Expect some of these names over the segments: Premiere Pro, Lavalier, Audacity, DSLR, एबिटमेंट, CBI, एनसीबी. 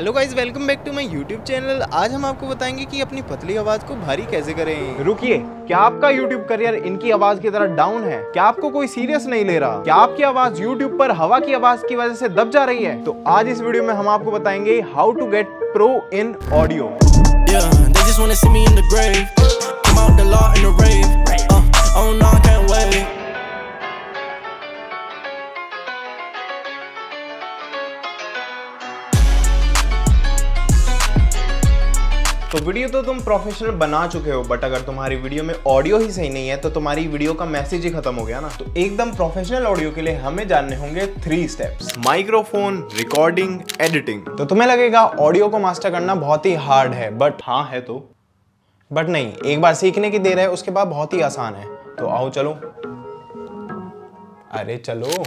Hello guys, welcome back to my YouTube channel. आज हम आपको बताएंगे कि अपनी पतली आवाज को भारी कैसे करें। रुकिए, क्या आपका यूट्यूब करियर इनकी आवाज की तरह डाउन है? क्या आपको कोई सीरियस नहीं ले रहा? क्या आपकी आवाज यूट्यूब पर हवा की आवाज की वजह से दब जा रही है? तो आज इस वीडियो में हम आपको बताएंगे how to get pro in audio. तो वीडियो तो तुम प्रोफेशनल बना चुके हो, बट अगर तुम्हारी वीडियो में ऑडियो ही सही नहीं है तो तुम्हारी वीडियो का मैसेज ही खत्म हो गया ना। तो एकदम प्रोफेशनल ऑडियो के लिए हमें जानने होंगे 3 स्टेप्स: माइक्रोफोन, रिकॉर्डिंग, एडिटिंग। तो तुम्हें लगेगा ऑडियो को मास्टर करना बहुत ही हार्ड है, बट हाँ है तो, बट नहीं, एक बार सीखने की देर है, उसके बाद बहुत ही आसान है। तो आओ चलो, अरे चलो।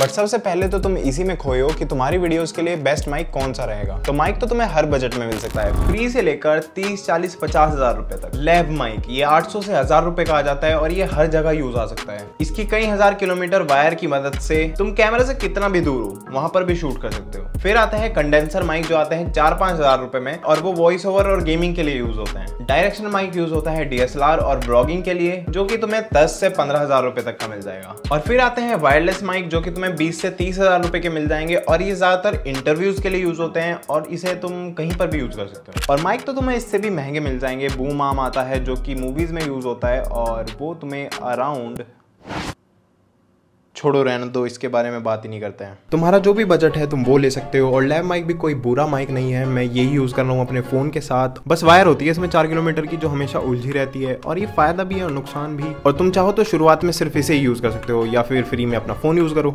बट सबसे पहले तो तुम इसी में खोए हो कि तुम्हारी वीडियोस के लिए बेस्ट माइक कौन सा रहेगा। तो माइक तो तुम्हें हर बजट में मिल सकता है, फ्री से लेकर 30, 40, 50 हज़ार रुपए तक। लैब माइक ये 800 से 1000 रुपए का आ जाता है और ये हर जगह यूज आ सकता है। इसकी कई हजार किलोमीटर वायर की मदद से तुम कैमरा से कितना भी दूर हो वहाँ पर भी शूट कर सकते हो। फिर आता है कंडेंसर माइक, जो आते हैं 4-5 हज़ार रुपए में, और वो वॉइस ओवर और गेमिंग के लिए यूज होते हैं। डायरेक्शनल माइक यूज होता है DSLR और ब्लॉगिंग के लिए, जो की तुम्हें 10 से 15 हज़ार रुपए तक का मिल जाएगा। और फिर आते हैं वायरलेस माइक, जो की 20 से 30 हज़ार रुपए के मिल जाएंगे, और ये ज्यादातर इंटरव्यूज के लिए यूज होते हैं और इसे तुम कहीं पर भी यूज कर सकते हो। और माइक तो तुम्हें इससे भी महंगे मिल जाएंगे। बूम आर्म आता है जो कि मूवीज में यूज होता है, और वो तुम्हें अराउंड, छोड़ो रहने दो, इसके बारे में बात ही नहीं करते हैं। तुम्हारा जो भी बजट है तुम वो ले सकते हो। और लैब माइक भी कोई बुरा माइक नहीं है, मैं यही यूज कर रहा हूँ अपने फोन के साथ। बस वायर होती है इसमें 4 किलोमीटर की, जो हमेशा उलझी रहती है, और ये फायदा भी है और नुकसान भी। और तुम चाहो तो शुरुआत में सिर्फ इसे यूज कर सकते हो, या फिर फ्री में अपना फोन यूज करो,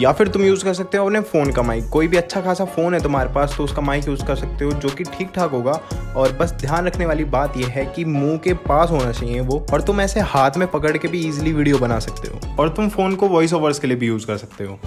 या फिर तुम यूज़ कर सकते हो अपने फ़ोन का माइक। कोई भी अच्छा खासा फ़ोन है तुम्हारे पास तो उसका माइक यूज़ कर सकते हो, जो कि ठीक ठाक होगा। और बस ध्यान रखने वाली बात यह है कि मुंह के पास होना चाहिए वो, और तुम ऐसे हाथ में पकड़ के भी ईजिली वीडियो बना सकते हो। और तुम फ़ोन को वॉइस ओवर्स के लिए भी यूज़ कर सकते हो।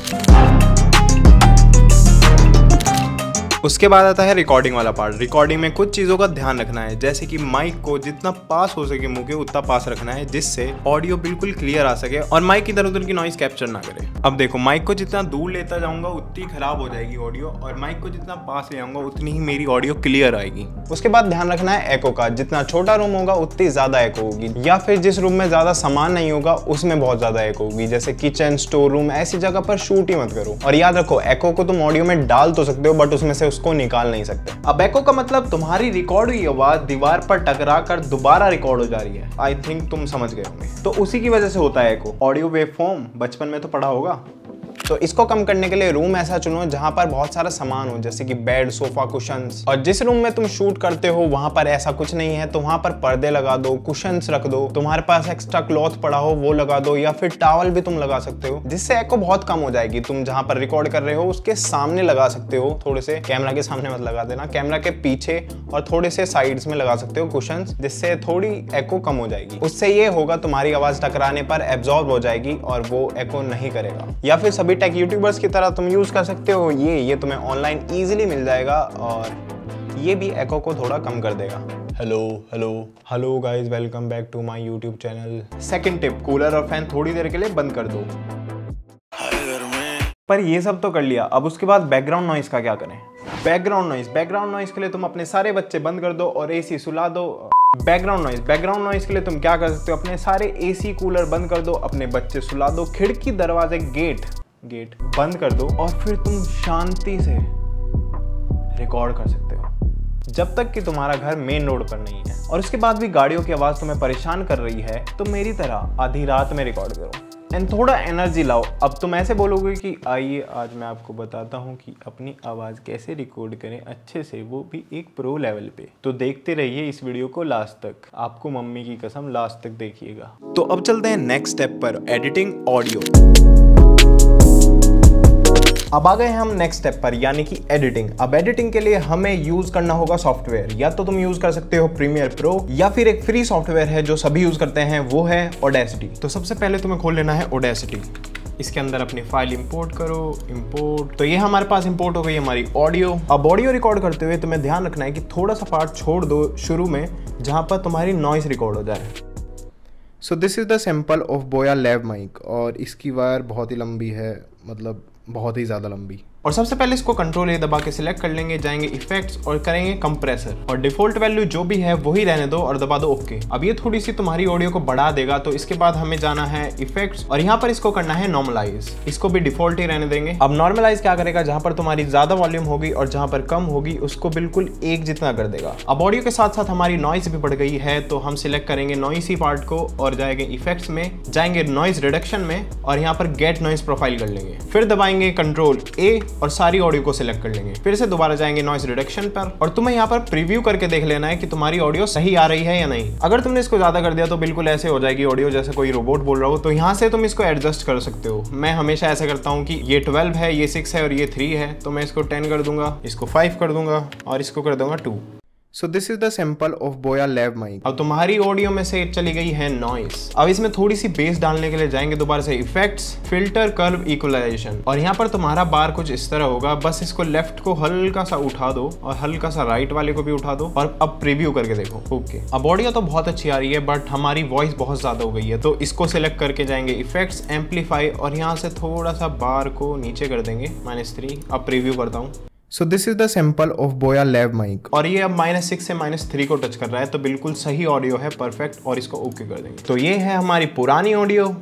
उसके बाद आता है रिकॉर्डिंग वाला पार्ट। रिकॉर्डिंग में कुछ चीज़ों का ध्यान रखना है, जैसे कि माइक को जितना पास हो सके मुंह के उतना पास रखना है, जिससे ऑडियो बिल्कुल क्लियर आ सके और माइक इधर उधर की नॉइस कैप्चर ना करे। अब देखो, माइक को जितना दूर लेता जाऊंगा उतनी खराब हो जाएगी ऑडियो, और माइक को जितना पास ले जाऊंगा उतनी ही मेरी ऑडियो क्लियर आएगी। उसके बाद ध्यान रखना है एको का। जितना छोटा रूम होगा उतनी ज़्यादा एको होगी, या फिर जिस रूम में ज़्यादा सामान नहीं होगा उसमें बहुत ज़्यादा एको होगी, जैसे किचन, स्टोर रूम, ऐसी जगह पर शूट ही मत करो। और याद रखो, एको को तुम ऑडियो में डाल तो सकते हो, बट उसमें से उसको निकाल नहीं सकते। अब एको का मतलब तुम्हारी रिकॉर्ड हुई आवाज दीवार पर टकरा कर दोबारा रिकॉर्ड हो जा रही है। आई थिंक तुम समझ गए होंगे। तो उसी की वजह से होता है एको। ऑडियो वेवफॉर्म बचपन में तो पढ़ा होगा। तो इसको कम करने के लिए रूम ऐसा चुनो जहाँ पर बहुत सारा सामान हो, जैसे कि बेड, सोफा, कुशंस। और जिस रूम में तुम शूट करते हो वहाँ पर ऐसा कुछ नहीं है, तो वहाँ पर पर्दे लगा दो, कुशंस रख दो, तुम्हारे पास एक्स्ट्रा क्लॉथ पड़ा हो वो लगा दो, या फिर टॉवल भी तुम लगा सकते हो, जिससे एको बहुत कम हो जाएगी। तुम जहाँ पर रिकॉर्ड कर रहे हो उसके सामने लगा सकते हो, थोड़े से कैमरा के सामने मत लगा देना, कैमरा के पीछे और थोड़े से साइड्स में लगा सकते हो कुशंस, जिससे थोड़ी एको कम हो जाएगी। उससे ये होगा, तुम्हारी आवाज टकराने पर एब्जॉर्ब हो जाएगी और वो एको नहीं करेगा। या फिर सभी टेक यूट्यूबर्स की तरह तुम यूज़ कर सकते हो ये तुम्हें ऑनलाइन इजीली मिल जाएगा, और ये भी एको को थोड़ा कम कर देगा। Hello hello hello guys, welcome back to my YouTube channel. Second tip, cooler और फैन थोड़ी देर के लिए बंद कर दो। पर ये सब तो कर लिया, अब उसके बाद बैकग्राउंड नॉइस का क्या करें? बैकग्राउंड नॉइस के लिए तुम अपने सारे बच्चे बंद कर दो और AC सुला दो। बैकग्राउंड नॉइस के लिए तुम क्या कर सकते हो? अपने सारे AC, कूलर बंद कर दो, अपने बच्चे सुला दो, खिड़की, दरवाजे, गेट बंद कर दो, और फिर तुम शांति से रिकॉर्ड कर सकते हो जब तक कि तुम्हारा घर मेन रोड पर नहीं है। और उसके बाद भी गाड़ियों की आवाज़ तुम्हें परेशान कर रही है तो मेरी तरह आधी रात में रिकॉर्ड करो एंड थोड़ा एनर्जी लाओ। अब तुम ऐसे बोलोगे कि आइए आज मैं आपको बताता हूँ कि अपनी आवाज़ कैसे रिकॉर्ड करें अच्छे से, वो भी एक प्रो लेवल पे। तो देखते रहिए इस वीडियो को लास्ट तक, आपको मम्मी की कसम लास्ट तक देखिएगा। तो अब चलते हैं नेक्स्ट स्टेप पर, एडिटिंग ऑडियो। अब आ गए हम नेक्स्ट स्टेप पर, यानी कि एडिटिंग। अब एडिटिंग के लिए हमें यूज करना होगा सॉफ्टवेयर। या तो तुम यूज कर सकते हो प्रीमियर प्रो, या फिर एक फ्री सॉफ्टवेयर है जो सभी यूज करते हैं, वो है ऑडेसिटी। तो सबसे पहले तुम्हें खोल लेना है ऑडेसिटी। इसके अंदर अपनी फाइल इंपोर्ट करो, इंपोर्ट। तो ये हमारे पास इंपोर्ट हो गई हमारी ऑडियो। अब ऑडियो रिकॉर्ड करते हुए तुम्हें ध्यान रखना है कि थोड़ा सा पार्ट छोड़ दो शुरू में जहाँ पर तुम्हारी नॉइस रिकॉर्ड हो जाए। So this is the sample of Boya lab mic, और इसकी वायर बहुत ही लंबी है, मतलब बहुत ही ज़्यादा लंबी। और सबसे पहले इसको कंट्रोल ए दबा के सिलेक्ट कर लेंगे, जाएंगे इफेक्ट्स और करेंगे कंप्रेसर और डिफॉल्ट वैल्यू जो भी है वही रहने दो और दबा दो ओके। अब ये थोड़ी सी तुम्हारी ऑडियो को बढ़ा देगा, तो इसके बाद हमें जाना है इफेक्ट्स और यहाँ पर इसको करना है नॉर्मलाइज, इसको भी डिफॉल्ट ही रहने देंगे। अब नॉर्मलाइज क्या करेगा, जहाँ पर तुम्हारी ज़्यादा वॉल्यूम होगी और जहाँ पर कम होगी उसको बिल्कुल एक जितना कर देगा। अब ऑडियो के साथ साथ हमारी नॉइज भी बढ़ गई है, तो हम सिलेक्ट करेंगे नॉइसी पार्ट को और जाएंगे इफेक्ट्स में, जाएंगे नॉइज रिडक्शन में और यहाँ पर गेट नॉइज प्रोफाइल कर लेंगे, फिर दबाएंगे कंट्रोल ए और सारी ऑडियो को सिलेक्ट कर लेंगे, फिर से दोबारा जाएंगे नॉइज रिडक्शन पर और तुम्हें यहाँ पर प्रीव्यू करके देख लेना है कि तुम्हारी ऑडियो सही आ रही है या नहीं। अगर तुमने इसको ज्यादा कर दिया तो बिल्कुल ऐसे हो जाएगी ऑडियो जैसे कोई रोबोट बोल रहा हो, तो यहाँ से तुम इसको एडजस्ट कर सकते हो। मैं हमेशा ऐसा करता हूँ कि ये 12 है, ये 6 है और ये 3 है, तो मैं इसको 10 कर दूंगा, इसको 5 कर दूंगा और इसको कर दूंगा 2। So this is the sample of Boya lab mic. अब तुम्हारी ऑडियो में से चली गई है नॉइस। अब इसमें थोड़ी सी बेस डालने के लिए जाएंगे दोबारा से इफेक्ट्स, फिल्टर, कर्व, इक्वलाइजेशन और यहाँ पर तुम्हारा बार कुछ इस तरह होगा। बस इसको लेफ्ट को हल्का सा उठा दो और हल्का सा राइट वाले को भी उठा दो और अब प्रीव्यू करके देखो ओके। अब ऑडियो तो बहुत अच्छी आ रही है बट हमारी वॉइस बहुत ज्यादा हो गई है, तो इसको सिलेक्ट करके जाएंगे इफेक्ट्स, एम्पलीफाई और यहाँ से थोड़ा सा बार को नीचे कर देंगे -3। अब प्रीव्यू करता हूँ। So this is the sample of Boya lab mic और ये अब -6 से -3 को टच कर रहा है, तो बिल्कुल सही ऑडियो है, परफेक्ट और इसको ओके कर देंगे। तो ये है हमारी पुरानी audio.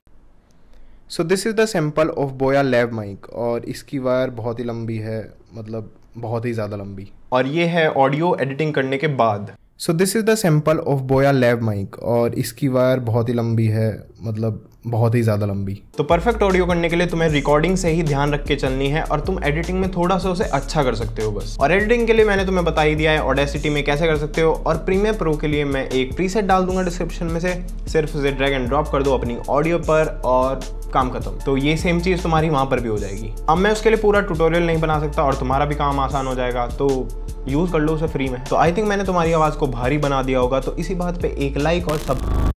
So this is the sample of Boya lab mic और इसकी वायर बहुत ही लंबी है, मतलब बहुत ही ज़्यादा लंबी। और ये है ऑडियो एडिटिंग करने के बाद। So this is the sample of Boya lab mic और इसकी वायर बहुत ही लंबी है, मतलब बहुत ही ज़्यादा लंबी। तो परफेक्ट ऑडियो करने के लिए तुम्हें रिकॉर्डिंग से ही ध्यान रख के चलनी है और तुम एडिटिंग में थोड़ा सा उसे अच्छा कर सकते हो बस। और एडिटिंग के लिए मैंने तुम्हें बता ही दिया है ऑडेसिटी में कैसे कर सकते हो, और प्रीमियर प्रो के लिए मैं एक प्रीसेट डाल दूंगा डिस्क्रिप्शन में से, सिर्फ उसे ड्रैग एंड ड्रॉप कर दो अपनी ऑडियो पर और काम खत्म। तो ये सेम चीज़ तुम्हारी वहाँ पर भी हो जाएगी। अब मैं उसके लिए पूरा ट्यूटोरियल नहीं बना सकता और तुम्हारा भी काम आसान हो जाएगा, तो यूज़ कर लो उसे फ्री में। तो आई थिंक मैंने तुम्हारी आवाज़ को भारी बना दिया होगा, तो इसी बात पर एक लाइक और सब